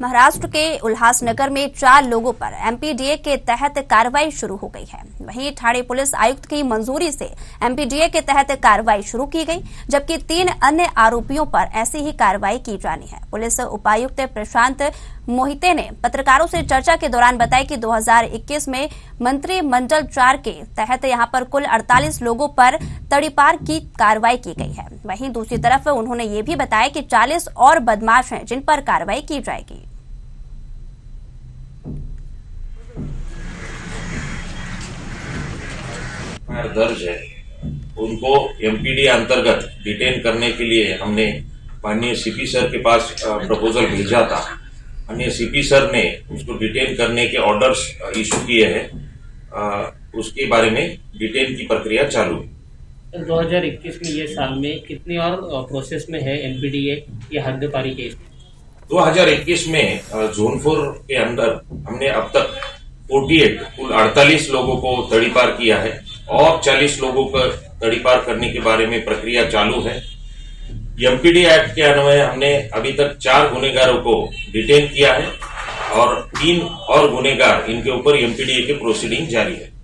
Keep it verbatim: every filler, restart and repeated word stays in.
महाराष्ट्र के उल्हासनगर में चार लोगों पर एमपीडीए के तहत कार्रवाई शुरू हो गई है। वहीं ठाणे पुलिस आयुक्त की मंजूरी से एमपीडीए के तहत कार्रवाई शुरू की गई, जबकि तीन अन्य आरोपियों पर ऐसी ही कार्रवाई की जानी है। पुलिस उपायुक्त प्रशांत मोहिते ने पत्रकारों से चर्चा के दौरान बताया कि दो हज़ार इक्कीस में मंत्रिमंडल चार के तहत यहां पर कुल अड़तालीस लोगों पर तड़ीपार की कार्रवाई की गई है। वहीं दूसरी तरफ उन्होंने ये भी बताया कि चालीस और बदमाश हैं जिन पर कार्रवाई की जाएगी। दर्ज है उनको एमपीडी अंतर्गत डिटेन करने के लिए हमने माननीय सीपी सर के पास प्रपोजल भेजा था। माननीय सीपी सर ने उसको डिटेन करने के ऑर्डर्स इशू किए हैं, उसके बारे में डिटेन की प्रक्रिया चालू है। दो हज़ार इक्कीस में ये साल में कितनी और प्रोसेस में है एमपीडीए या हद्दपारी केस? दो हज़ार इक्कीस में जोन फोर के अंदर हमने अब तक अड़तालीस कुल अड़तालीस लोगों को तड़ीपार किया है और चालीस लोगों को तड़ीपार करने के बारे में प्रक्रिया चालू है। एमपीडी एक्ट के अन्वय हमने अभी तक चार गुनेगारों को डिटेन किया है और तीन और गुनेगार इनके ऊपर एमपीडीए के प्रोसीडिंग जारी है।